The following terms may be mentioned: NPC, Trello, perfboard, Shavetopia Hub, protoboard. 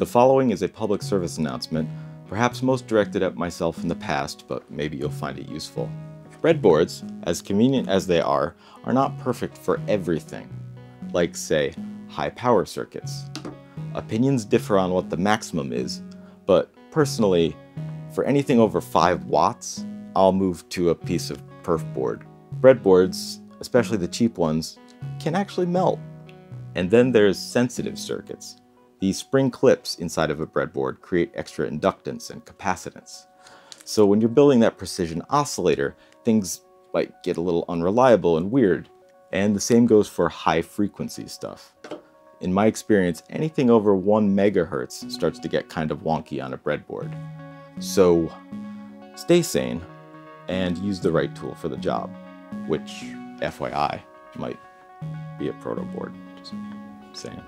The following is a public service announcement, perhaps most directed at myself in the past, but maybe you'll find it useful. Breadboards, as convenient as they are not perfect for everything, like, say, high power circuits. Opinions differ on what the maximum is, but personally, for anything over 5 watts, I'll move to a piece of perfboard. Breadboards, especially the cheap ones, can actually melt. And then there's sensitive circuits. These spring clips inside of a breadboard create extra inductance and capacitance. So when you're building that precision oscillator, things might get a little unreliable and weird. And the same goes for high frequency stuff. In my experience, anything over 1 megahertz starts to get kind of wonky on a breadboard. So stay sane and use the right tool for the job, which, FYI, might be a protoboard. Just saying.